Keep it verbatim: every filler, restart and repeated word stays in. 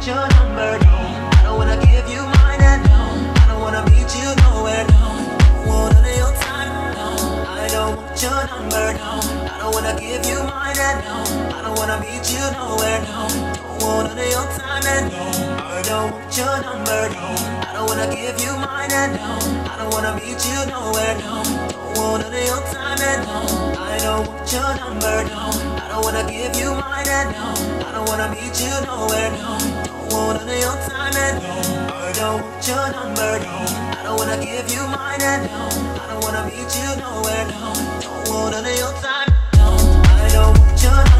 want your number, no. I don't wanna give you mine, and no, I don't wanna meet you nowhere, no. Don't want none of your time, no. I don't want your number, no. I don't wanna give you mine, and no, I don't wanna meet you nowhere, no. Don't want none of your time, and no, I don't want your number, no. I don't wanna give you mine, and no, I don't wanna meet you nowhere, no. Don't want none of your time, and no, I don't want your number, no. I don't wanna give you mine, and no, I don't wanna meet you nowhere, no. Don't want none of your time, and no, I don't want your number, no. I don't wanna give you mine, and no, I don't wanna meet you nowhere, no. Don't want none of your time, no, I don't want your number.